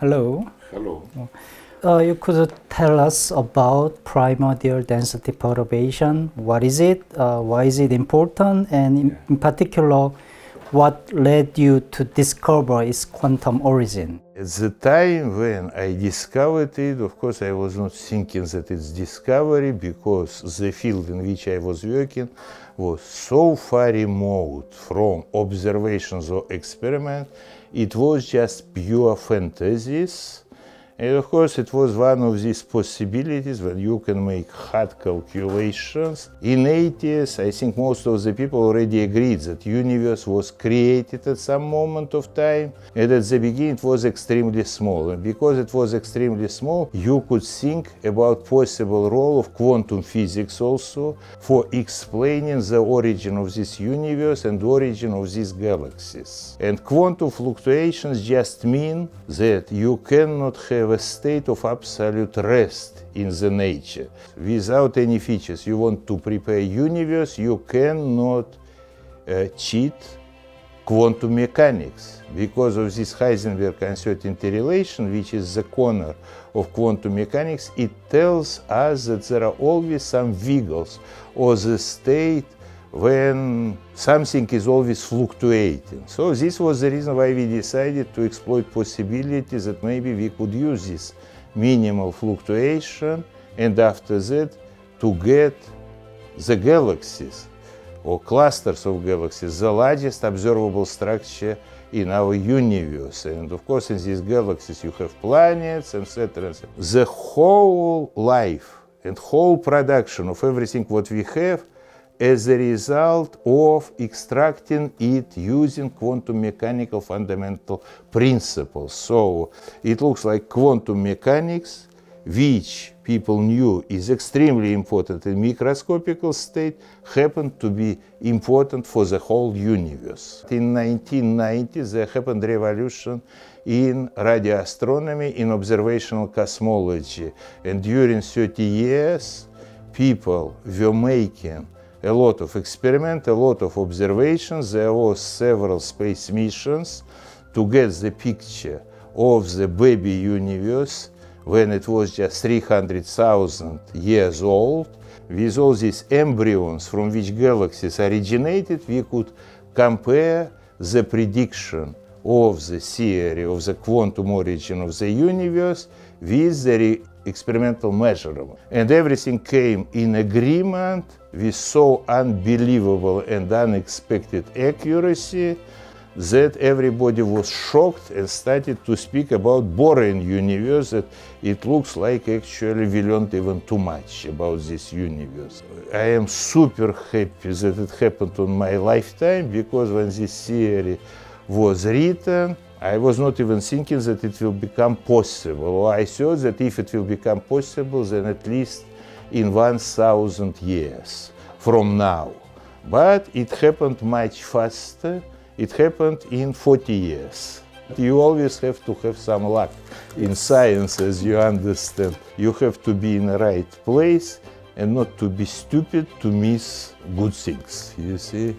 Hello. Hello. You could tell us about primordial density perturbation. What is it? Why is it important? And in particular, what led you to discover its quantum origin? At the time when I discovered it, of course, I was not thinking that it's discovery, because the field in which I was working was so far remote from observations or experiments. It was just pure fantasies. And of course, it was one of these possibilities when you can make hard calculations. In the 80s, I think most of the people already agreed that the universe was created at some moment of time. And at the beginning, it was extremely small. And because it was extremely small, you could think about possible role of quantum physics also for explaining the origin of this universe and the origin of these galaxies. And quantum fluctuations just mean that you cannot have a state of absolute rest in the nature. Without any features, you want to prepare universe, you cannot cheat quantum mechanics. Because of this Heisenberg uncertainty relation, which is the corner of quantum mechanics, it tells us that there are always some wiggles or the state when something is always fluctuating. So this was the reason why we decided to exploit possibilities that maybe we could use this minimal fluctuation and after that to get the galaxies or clusters of galaxies, the largest observable structure in our universe. And of course, in these galaxies you have planets, etc. The whole life and whole production of everything what we have as a result of extracting it using quantum mechanical fundamental principles. So it looks like quantum mechanics, which people knew is extremely important in microscopical state, happened to be important for the whole universe. In 1990, there happened revolution in radio astronomy, in observational cosmology. And during 30 years, people were making a lot of experiments, a lot of observations. There were several space missions to get the picture of the baby universe when it was just 300,000 years old. With all these embryons from which galaxies originated, we could compare the prediction of the theory of the quantum origin of the universe with the experimental measurable. And everything came in agreement with so unbelievable and unexpected accuracy that everybody was shocked and started to speak about boring universe, that it looks like actually we learned even too much about this universe. I am super happy that it happened in my lifetime, because when this theory was written, I was not even thinking that it will become possible. I thought that if it will become possible, then at least in 1,000 years from now. But it happened much faster. It happened in 40 years. You always have to have some luck in science, as you understand. You have to be in the right place and not to be stupid to miss good things, you see.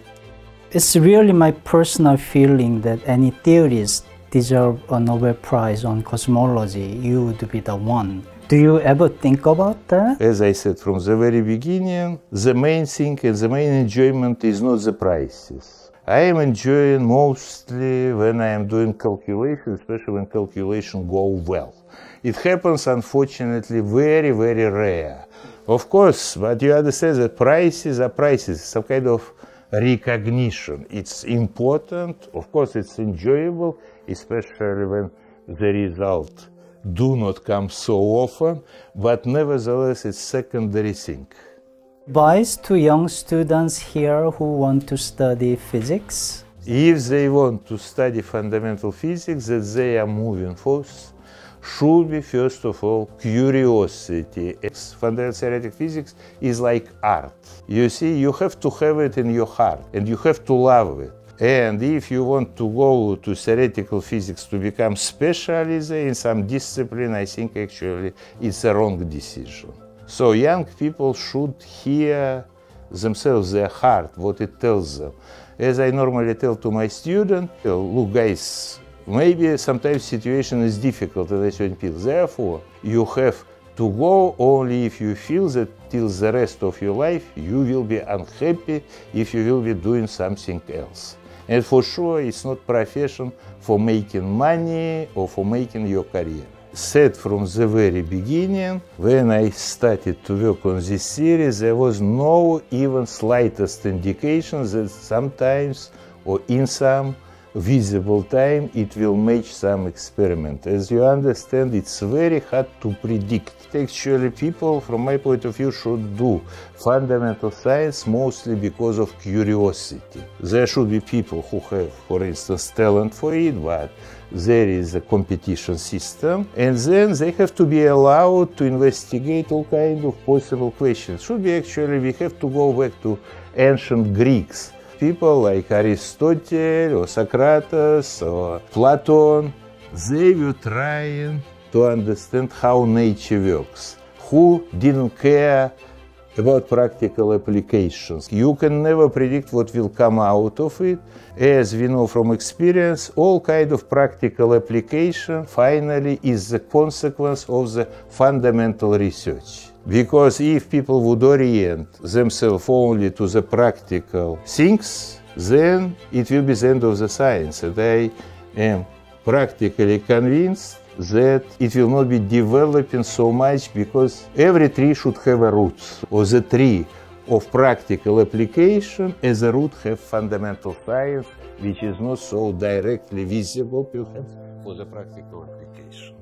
It's really my personal feeling that any theorist deserve a Nobel Prize on cosmology. You would be the one. Do you ever think about that? As I said from the very beginning, the main thing and the main enjoyment is not the prizes. I am enjoying mostly when I am doing calculations, especially when calculations go well. It happens, unfortunately, very, very rare. Of course, but you understand that prizes are prizes, some kind of recognition. It's important, of course, it's enjoyable, especially when the result do not come so often, but nevertheless, it's secondary thing. Advice to young students here who want to study physics? If they want to study fundamental physics, that they are moving force should be, first of all, curiosity. Fundamental theoretic physics is like art. You see, you have to have it in your heart, and you have to love it. And if you want to go to theoretical physics to become specialist in some discipline, I think actually it's a wrong decision. So young people should hear themselves, their heart, what it tells them. As I normally tell to my students, look guys, Maybe sometimes situation is difficult and that's what you feel. Therefore, you have to go only if you feel that till the rest of your life you will be unhappy if you will be doing something else. And for sure, it's not profession for making money or for making your career. Said from the very beginning, when I started to work on this series, there was no even slightest indication that sometimes or in some visible time it will match some experiment. As you understand, it's very hard to predict. Actually, people, from my point of view, should do fundamental science mostly because of curiosity. There should be people who have, for instance, talent for it, but there is a competition system, and then they have to be allowed to investigate all kinds of possible questions. Should be actually, we have to go back to ancient Greeks. People like Aristotle or Socrates or Plato, they were trying to understand how nature works, who didn't care about practical applications. You can never predict what will come out of it. As we know from experience, all kind of practical application finally is the consequence of the fundamental research. Because if people would orient themselves only to the practical things, then it will be the end of the science. And I am practically convinced that it will not be developing so much, because every tree should have a root, or the tree of practical application as a root have fundamental science, which is not so directly visible perhaps for the practical application.